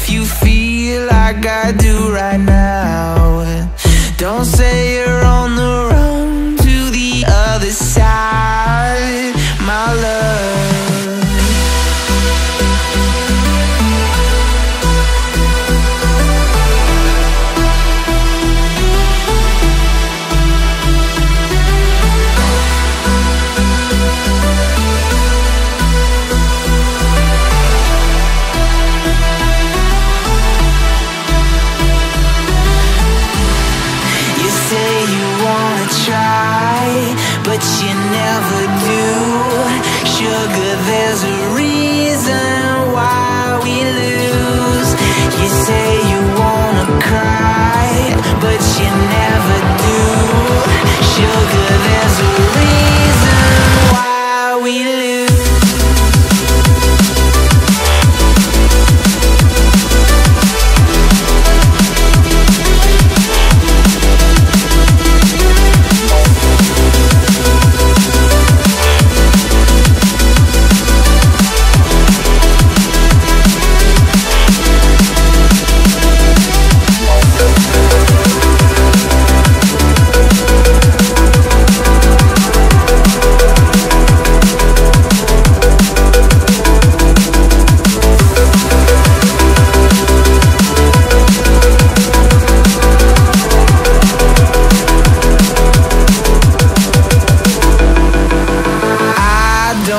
if you feel like I do right now. Don't say you're on the run to the other side, my love. But you never do. Sugar, there's a reason why we lose. You say you wanna cry, but you never do. Sugar, there's a reason why we lose.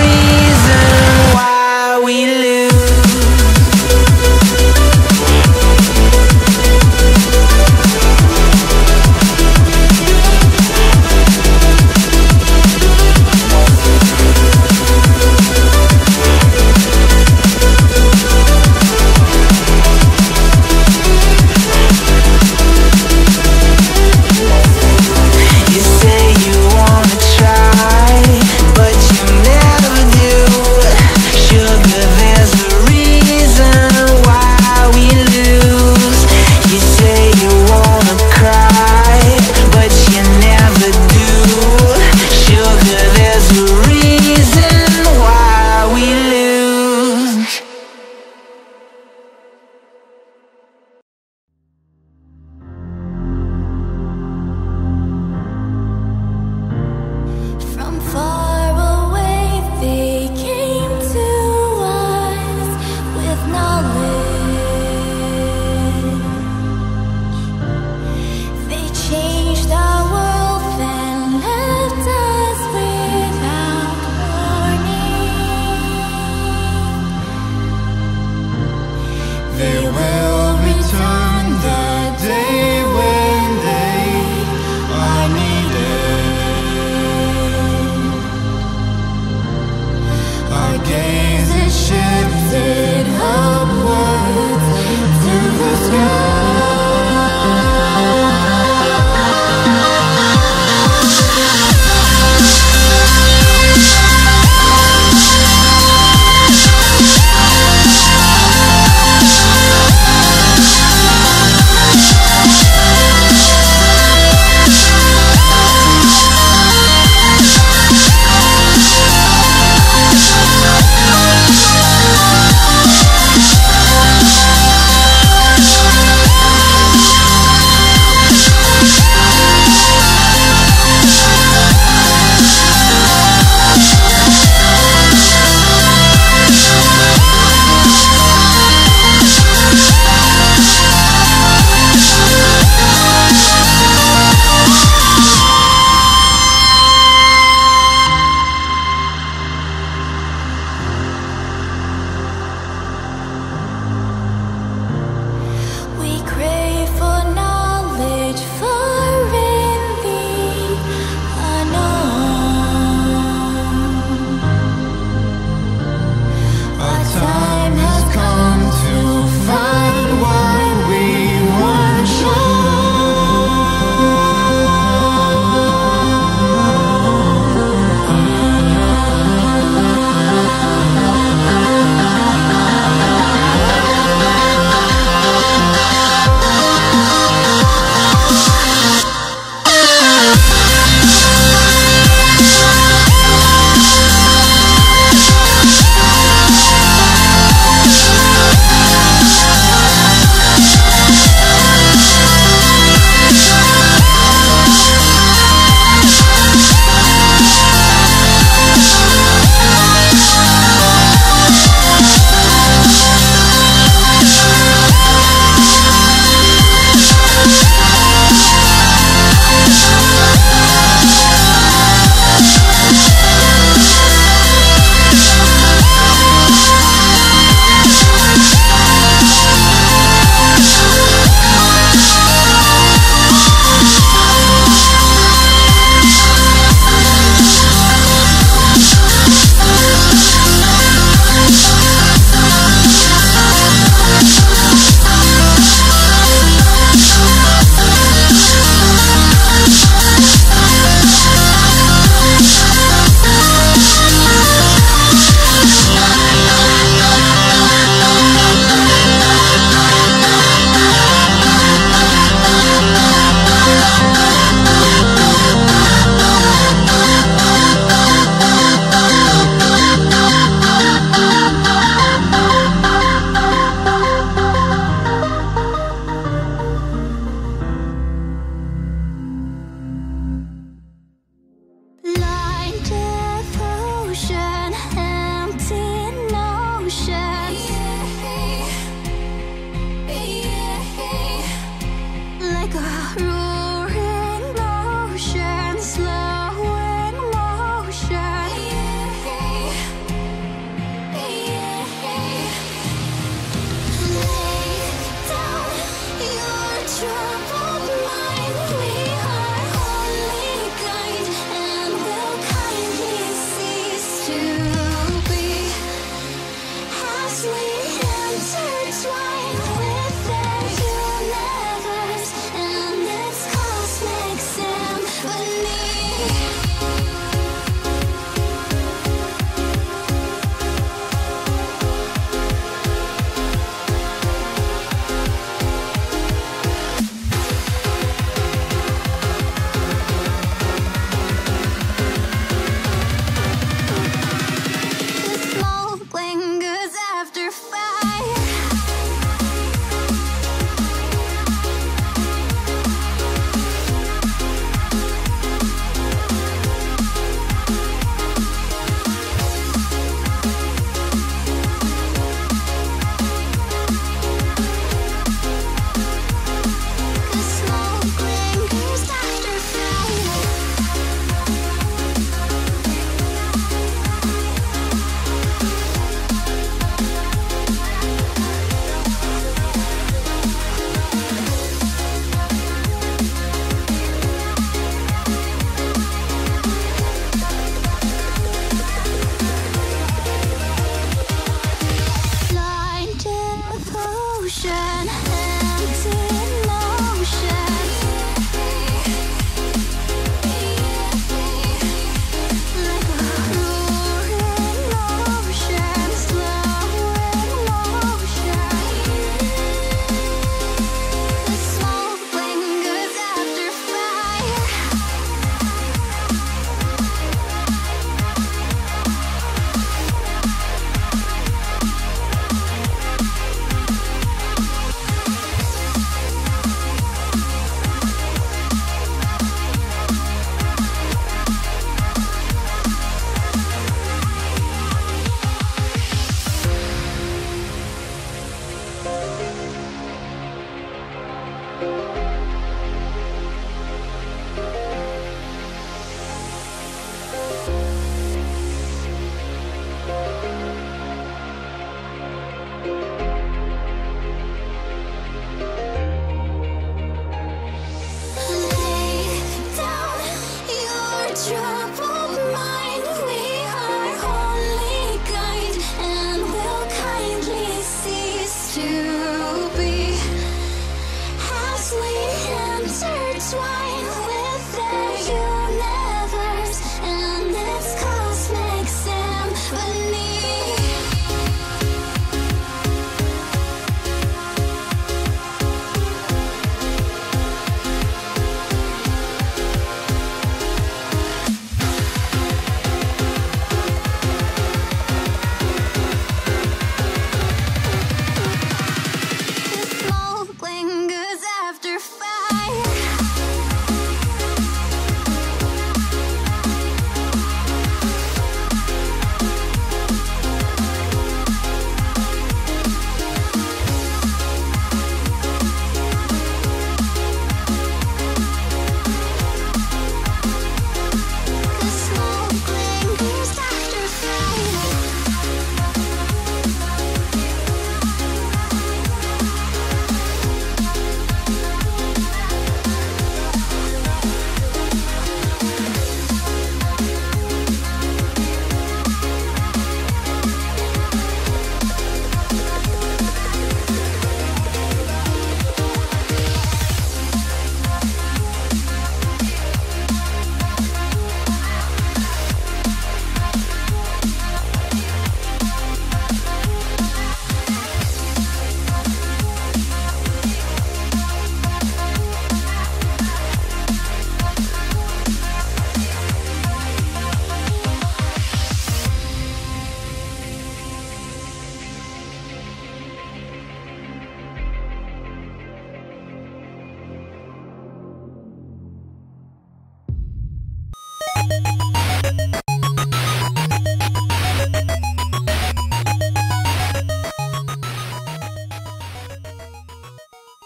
reason why we lose.